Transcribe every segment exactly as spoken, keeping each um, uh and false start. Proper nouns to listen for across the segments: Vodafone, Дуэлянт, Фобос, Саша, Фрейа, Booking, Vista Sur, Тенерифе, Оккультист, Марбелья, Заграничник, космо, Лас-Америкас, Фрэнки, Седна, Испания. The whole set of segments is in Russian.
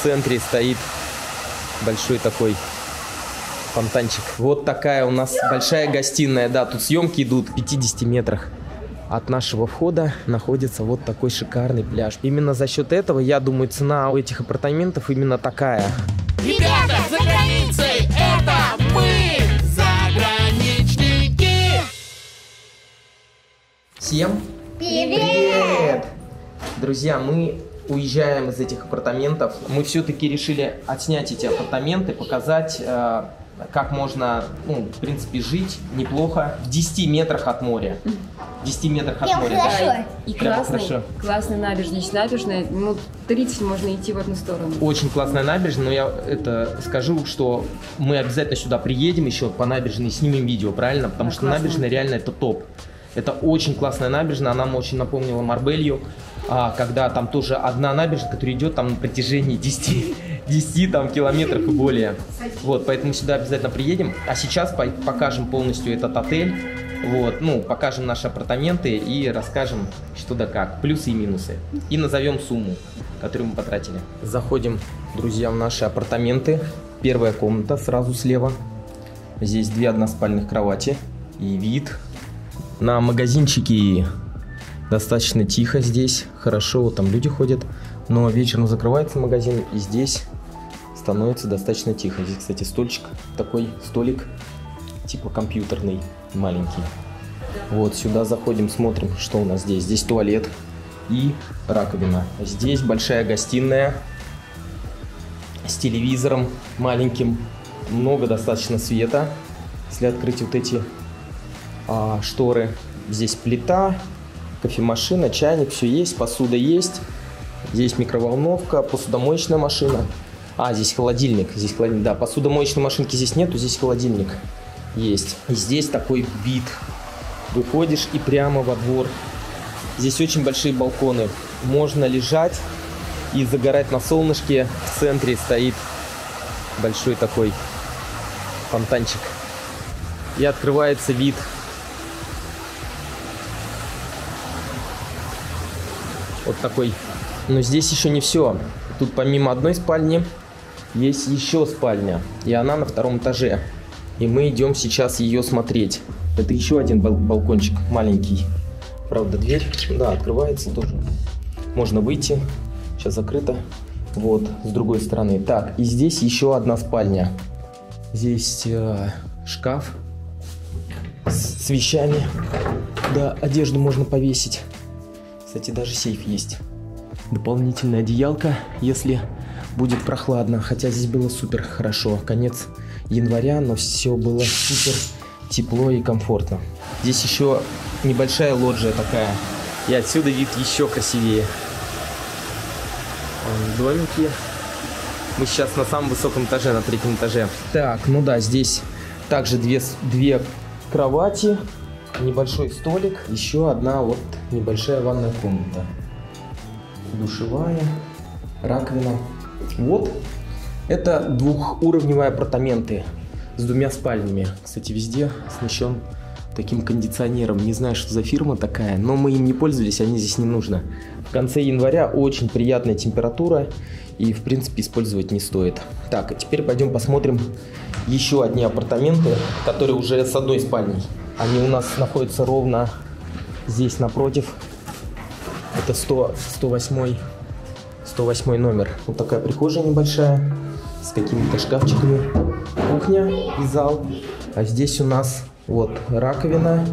в центре стоит большой такой фонтанчик. Вот такая у нас большая гостиная. Да, тут съемки идут в пятидесяти метрах. От нашего входа находится вот такой шикарный пляж. Именно за счет этого, я думаю, цена у этих апартаментов именно такая. Ребята, за границей, это мы, заграничники! Всем привет! Привет! Друзья, мы уезжаем из этих апартаментов. Мы все-таки решили отснять эти апартаменты, показать, как можно, ну, в принципе, жить неплохо в десяти метрах от моря. В десяти метрах от моря. Да, и классный, классная набережная. Набережная, ну, тридцать можно идти в одну сторону. Очень классная набережная, но я это скажу, что мы обязательно сюда приедем еще по набережной и снимем видео, правильно? Потому да, что классно. Набережная реально это топ. Это очень классная набережная, она нам очень напомнила Марбелью, когда там тоже одна набережная, которая идет там на протяжении десяти километров и более. Вот, поэтому сюда обязательно приедем. А сейчас покажем полностью этот отель, вот, ну, покажем наши апартаменты и расскажем, что да как, плюсы и минусы. И назовем сумму, которую мы потратили. Заходим, друзья, в наши апартаменты. Первая комната сразу слева. Здесь две односпальных кровати и вид на магазинчики. Достаточно тихо здесь, хорошо, там люди ходят, но вечером закрывается магазин, и здесь становится достаточно тихо. Здесь, кстати, стольчик, такой столик, типа компьютерный, маленький. Вот, сюда заходим, смотрим, что у нас здесь. Здесь туалет и раковина. Здесь большая гостиная с телевизором маленьким, много достаточно света. Если открыть вот эти а, шторы, здесь плита, кофемашина, чайник, все есть, посуда есть. Здесь микроволновка, посудомоечная машина. А, здесь холодильник. Здесь холодильник. Да, посудомоечной машинки здесь нету, здесь холодильник есть. И здесь такой вид. Выходишь и прямо во двор. Здесь очень большие балконы. Можно лежать и загорать на солнышке. В центре стоит большой такой фонтанчик. И открывается вид. Вот такой. Но здесь еще не все. Тут помимо одной спальни есть еще спальня. И она на втором этаже. И мы идем сейчас ее смотреть. Это еще один балкончик маленький. Правда, дверь, да, открывается тоже. Можно выйти. Сейчас закрыто. Вот, с другой стороны. Так, и здесь еще одна спальня. Здесь э, шкаф с, с вещами. Да, одежду можно повесить. Кстати, даже сейф есть. Дополнительная одеялка, если будет прохладно. Хотя здесь было супер хорошо. Конец января, но все было супер тепло и комфортно. Здесь еще небольшая лоджия такая. И отсюда вид еще красивее. Домики. Мы сейчас на самом высоком этаже, на третьем этаже. Так, ну да, здесь также две, две кровати. Небольшой столик, еще одна вот небольшая ванная комната, душевая, раковина. Вот, это двухуровневые апартаменты с двумя спальнями. Кстати, везде оснащен таким кондиционером. Не знаю, что за фирма такая, но мы им не пользовались, они здесь не нужны. В конце января очень приятная температура и, в принципе, использовать не стоит. Так, а теперь пойдем посмотрим еще одни апартаменты, которые уже с одной спальней. Они у нас находятся ровно здесь напротив. Это сто восьмой номер. Вот такая прихожая небольшая, с какими-то шкафчиками. Кухня и зал. А здесь у нас вот раковина.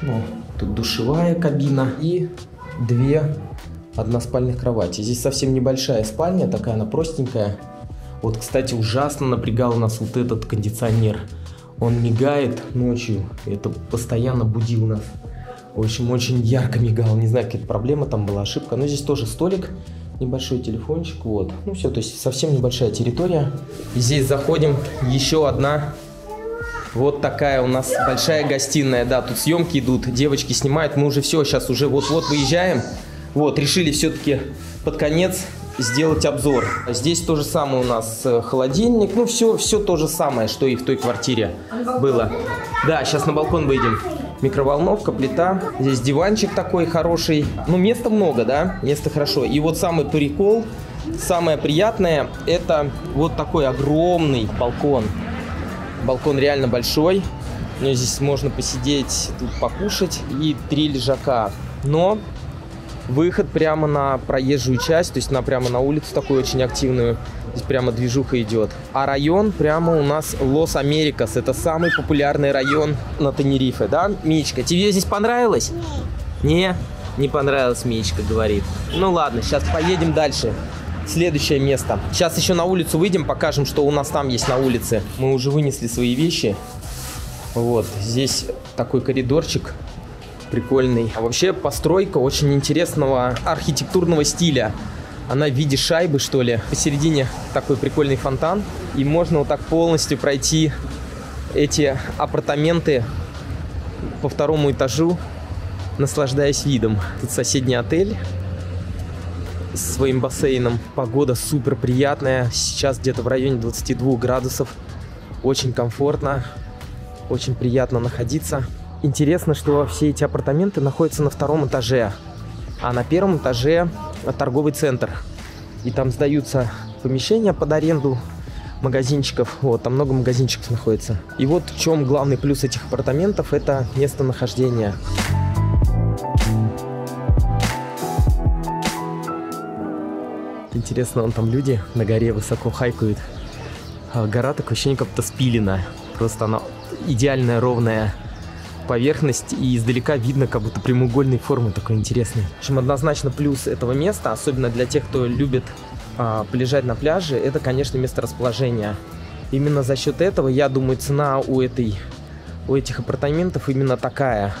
Ну, тут душевая кабина и две односпальных кровати. Здесь совсем небольшая спальня, такая она простенькая. Вот, кстати, ужасно напрягал у нас вот этот кондиционер. Он мигает ночью, это постоянно будил нас. В общем, очень ярко мигал, не знаю, какая-то проблема, там была ошибка. Но здесь тоже столик, небольшой телефончик, вот. Ну все, то есть совсем небольшая территория. И здесь заходим, еще одна. Вот такая у нас большая гостиная, да, тут съемки идут, девочки снимают. Мы уже все, сейчас уже вот-вот выезжаем. Вот, решили все-таки под конец сделать обзор. Здесь то же самое у нас холодильник. Ну, все, все то же самое, что и в той квартире было. Да, сейчас на балкон выйдем. Микроволновка, плита. Здесь диванчик такой хороший. Ну, места много, да? Места хорошо. И вот самый прикол Самое приятное – это вот такой огромный балкон. Балкон реально большой. Ну, здесь можно посидеть, тут покушать. И три лежака. Но выход прямо на проезжую часть, то есть на, прямо на улицу такую очень активную. Здесь прямо движуха идет. А район прямо у нас Лас-Америкас. Это самый популярный район на Тенерифе, да, Миечка? Тебе здесь понравилось? Не, не понравилось, Миечка говорит. Ну ладно, сейчас поедем дальше. Следующее место. Сейчас еще на улицу выйдем, покажем, что у нас там есть на улице. Мы уже вынесли свои вещи. Вот, здесь такой коридорчик прикольный. А вообще постройка очень интересного архитектурного стиля. Она в виде шайбы, что ли. Посередине такой прикольный фонтан. И можно вот так полностью пройти эти апартаменты по второму этажу, наслаждаясь видом. Тут соседний отель с своим бассейном. Погода супер приятная. Сейчас где-то в районе двадцати двух градусов. Очень комфортно. Очень приятно находиться. Интересно, что все эти апартаменты находятся на втором этаже. А на первом этаже торговый центр. И там сдаются помещения под аренду магазинчиков. Вот, там много магазинчиков находится. И вот в чем главный плюс этих апартаментов – это местонахождение. Интересно, вон там люди на горе высоко хайкают. А гора такое ощущение, как будто спилена. Просто она идеальная, ровная поверхность, и издалека видно как будто прямоугольной формы, такой интересный. В общем, однозначно плюс этого места, особенно для тех, кто любит а, полежать на пляже, это, конечно, месторасположение. Именно за счет этого, я думаю, цена у, этой, у этих апартаментов именно такая.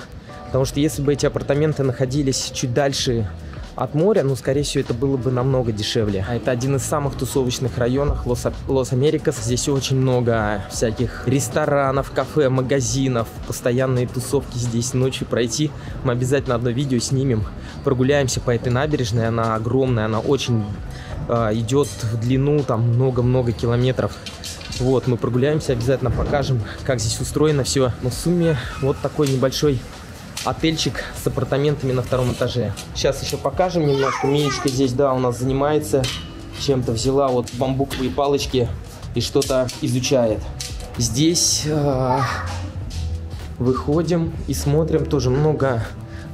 Потому что если бы эти апартаменты находились чуть дальше от моря, ну, скорее всего, это было бы намного дешевле. А это один из самых тусовочных районов Лас-Америкас. Здесь очень много всяких ресторанов, кафе, магазинов, постоянные тусовки здесь ночью пройти. Мы обязательно одно видео снимем. Прогуляемся по этой набережной, она огромная, она очень э, идет в длину, там много-много километров. Вот, мы прогуляемся, обязательно покажем, как здесь устроено все. Но в сумме вот такой небольшой отельчик с апартаментами на втором этаже. Сейчас еще покажем немножко. Миечка здесь, да, у нас занимается чем-то. Взяла вот бамбуковые палочки и что-то изучает. Здесь э, выходим и смотрим. Тоже много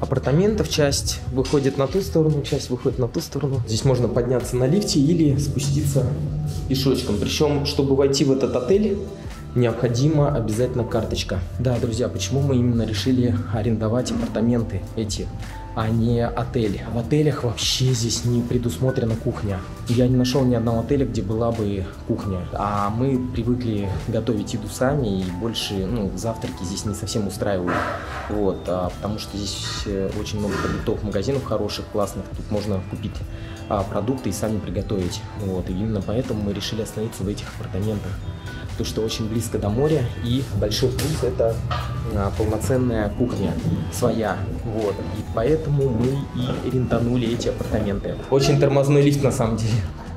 апартаментов. Часть выходит на ту сторону, часть выходит на ту сторону. Здесь можно подняться на лифте или спуститься пешочком. Причем, чтобы войти в этот отель, необходима обязательно карточка. Да, друзья, почему мы именно решили арендовать апартаменты эти, а не отели? В отелях вообще здесь не предусмотрена кухня. Я не нашел ни одного отеля, где была бы кухня. А мы привыкли готовить еду сами, и больше, ну, завтраки здесь не совсем устраивают. Вот, а потому что здесь очень много продуктовых магазинов хороших, классных. Тут можно купить а, продукты и сами приготовить. Вот, и именно поэтому мы решили остановиться в этих апартаментах. Потому что очень близко до моря, и большой плюс — это а, полноценная кухня своя. Вот, и поэтому мы и рентанули эти апартаменты. Очень тормозной лифт на самом деле.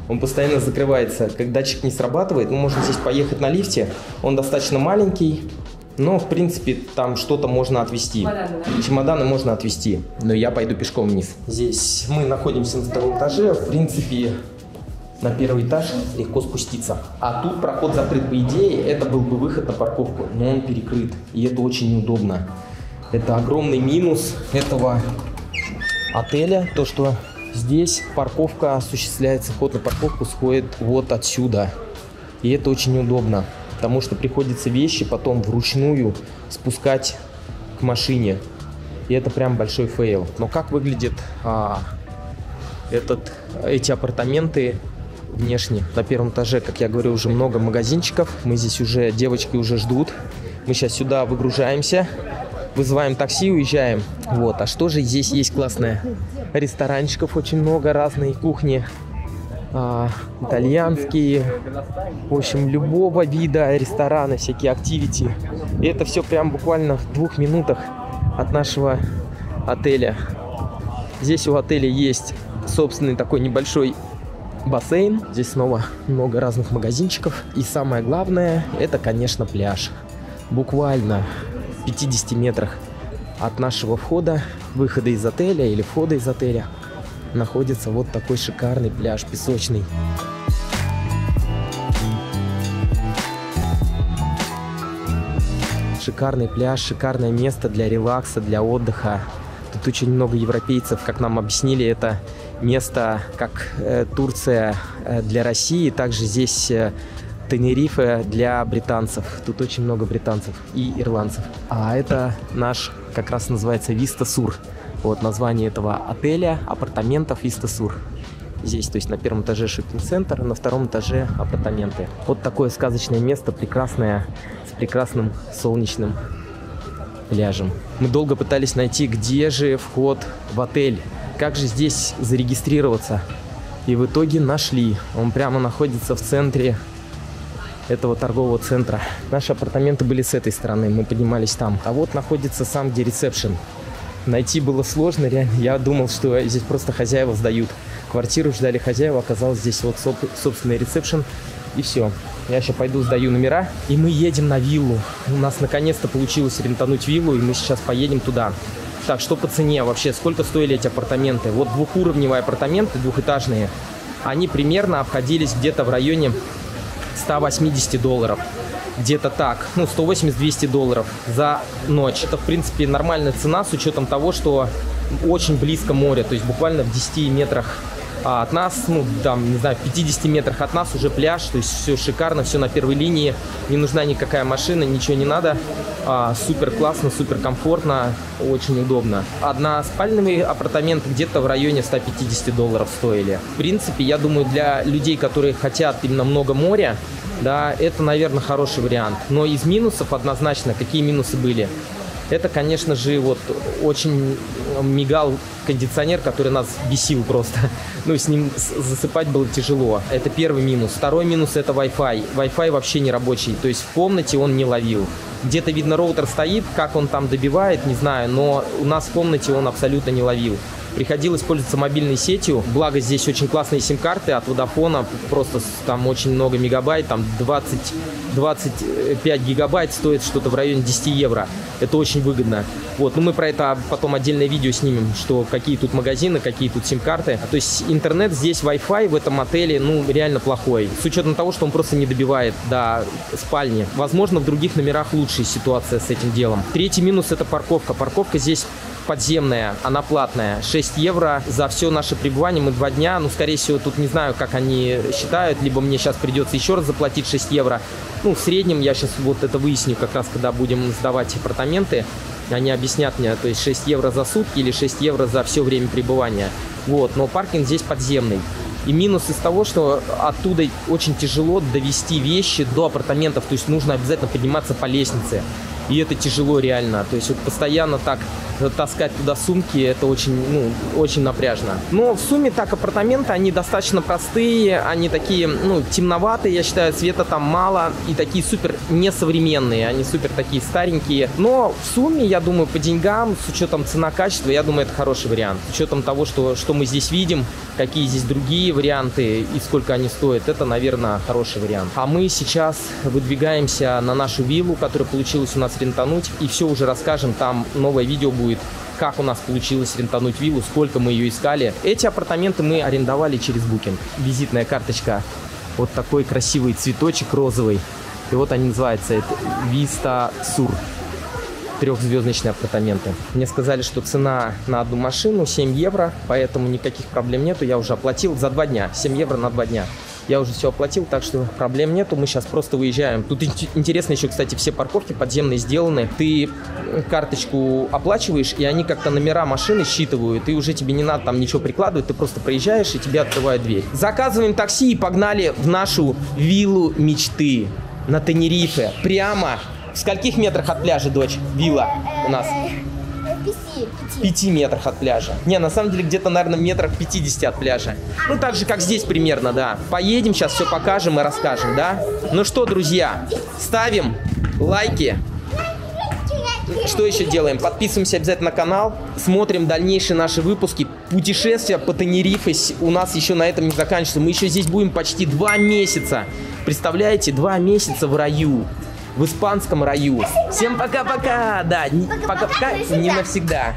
Он постоянно закрывается, как датчик не срабатывает. Мы можем здесь поехать на лифте, он достаточно маленький, но в принципе там что-то можно отвезти. Чемоданы, да? Чемоданы можно отвезти, но я пойду пешком вниз. Здесь мы находимся на втором этаже, в принципе... На первый этаж легко спуститься. А тут проход закрыт, по идее, это был бы выход на парковку, но он перекрыт. И это очень неудобно. Это огромный минус этого отеля, то что здесь парковка осуществляется, ход на парковку сходит вот отсюда. И это очень неудобно, потому что приходится вещи потом вручную спускать к машине. И это прям большой фейл. Но как выглядит а, этот, эти апартаменты внешне? На первом этаже, как я говорю, уже много магазинчиков. Мы здесь уже, девочки уже ждут. Мы сейчас сюда выгружаемся, вызываем такси, уезжаем. Вот, а что же здесь есть классное? Ресторанчиков очень много, разные кухни. А, итальянские, в общем, любого вида рестораны, всякие активити. И это все прям буквально в двух минутах от нашего отеля. Здесь у отеля есть собственный такой небольшой бассейн. Здесь снова много разных магазинчиков. И самое главное, это, конечно, пляж. Буквально в пятидесяти метрах от нашего входа, выхода из отеля или входа из отеля, находится вот такой шикарный пляж, песочный. Шикарный пляж, шикарное место для релакса, для отдыха. Тут очень много европейцев, как нам объяснили, это место, как э, Турция э, для России, также здесь э, Тенерифе для британцев. Тут очень много британцев и ирландцев. А это наш, как раз называется, Vista Sur. Вот название этого отеля, апартаментов Vista Sur. Здесь, то есть на первом этаже шоппинг-центр, на втором этаже апартаменты. Вот такое сказочное место, прекрасное, с прекрасным солнечным пляжем. Мы долго пытались найти, где же вход в отель, как же здесь зарегистрироваться. И в итоге нашли. Он прямо находится в центре этого торгового центра. Наши апартаменты были с этой стороны, мы поднимались там. А вот находится сам, где ресепшн. Найти было сложно, реально. Я думал, что здесь просто хозяева сдают. Квартиру ждали хозяева, оказалось здесь вот собственный ресепшн. И все. Я сейчас пойду сдаю номера. И мы едем на виллу. У нас наконец-то получилось рентануть виллу, и мы сейчас поедем туда. Так, что по цене вообще? Сколько стоили эти апартаменты? Вот двухуровневые апартаменты, двухэтажные. Они примерно обходились где-то в районе ста восьмидесяти долларов. Где-то так, ну, сто восемьдесят — двести долларов за ночь. Это, в принципе, нормальная цена с учетом того, что очень близко море, то есть буквально в десяти метрах от нас, ну, там, не знаю, в пятидесяти метрах от нас уже пляж, то есть все шикарно, все на первой линии, не нужна никакая машина, ничего не надо, а, супер классно, супер комфортно, очень удобно. Односпальные апартаменты где-то в районе ста пятидесяти долларов стоили. В принципе, я думаю, для людей, которые хотят именно много моря, да, это, наверное, хороший вариант. Но из минусов однозначно, какие минусы были? Это, конечно же, вот очень мигал кондиционер, который нас бесил просто. Ну, с ним засыпать было тяжело. Это первый минус. Второй минус – это Wi-Fi. Wi-Fi вообще не рабочий, то есть в комнате он не ловил. Где-то, видно, роутер стоит, как он там добивает, не знаю, но у нас в комнате он абсолютно не ловил. Приходилось пользоваться мобильной сетью, благо здесь очень классные сим-карты от Vodafone, просто там очень много мегабайт, там двадцать — двадцать пять гигабайт стоит что-то в районе десяти евро. Это очень выгодно. Вот, ну мы про это потом отдельное видео снимем, что какие тут магазины, какие тут сим-карты. То есть интернет здесь, Wi-Fi в этом отеле, ну реально плохой, с учетом того, что он просто не добивает до спальни. Возможно, в других номерах лучшая ситуация с этим делом. Третий минус – это парковка. Парковка здесь подземная, она платная, шесть евро за все наше пребывание, мы два дня, ну, скорее всего, тут не знаю, как они считают, либо мне сейчас придется еще раз заплатить шесть евро, ну, в среднем, я сейчас вот это выясню, как раз, когда будем сдавать апартаменты, они объяснят мне, то есть шесть евро за сутки или шесть евро за все время пребывания, вот, но паркинг здесь подземный. И минус из того, что оттуда очень тяжело довести вещи до апартаментов, то есть нужно обязательно подниматься по лестнице. И это тяжело реально, то есть вот постоянно так таскать туда сумки, это очень, ну, очень напряжно. Но в сумме так апартаменты, они достаточно простые, они такие, ну, темноватые, я считаю, света там мало. И такие супер несовременные, они супер такие старенькие. Но в сумме, я думаю, по деньгам, с учетом цена-качество, я думаю, это хороший вариант. С учетом того, что, что мы здесь видим, какие здесь другие варианты и сколько они стоят, это, наверное, хороший вариант. А мы сейчас выдвигаемся на нашу виллу, которая получилась у нас рентануть, и все уже расскажем, там новое видео будет, как у нас получилось рентануть виллу, сколько мы ее искали. Эти апартаменты мы арендовали через Booking. Визитная карточка, вот такой красивый цветочек розовый, и вот они называются, это Vista Sur, трехзвездочные апартаменты. Мне сказали, что цена на одну машину семь евро, поэтому никаких проблем нету, я уже оплатил за два дня, семь евро на два дня. Я уже все оплатил, так что проблем нету, мы сейчас просто выезжаем. Тут интересно еще, кстати, все парковки подземные сделаны. Ты карточку оплачиваешь, и они как-то номера машины считывают, и уже тебе не надо там ничего прикладывать, ты просто проезжаешь, и тебе открывают дверь. Заказываем такси и погнали в нашу виллу мечты на Тенерифе. Прямо. В скольких метрах от пляжа, дочь, вилла у нас? В пяти метрах от пляжа. Не, на самом деле где-то, наверное, метрах пятидесяти от пляжа. Ну, так же, как здесь примерно, да. Поедем, сейчас все покажем и расскажем, да? Ну что, друзья, ставим лайки. Что еще делаем? Подписываемся обязательно на канал. Смотрим дальнейшие наши выпуски. Путешествия по Тенерифе у нас еще на этом не заканчивается. Мы еще здесь будем почти два месяца. Представляете, два месяца в раю. В испанском раю. Всем пока-пока. Да, пока-пока не навсегда.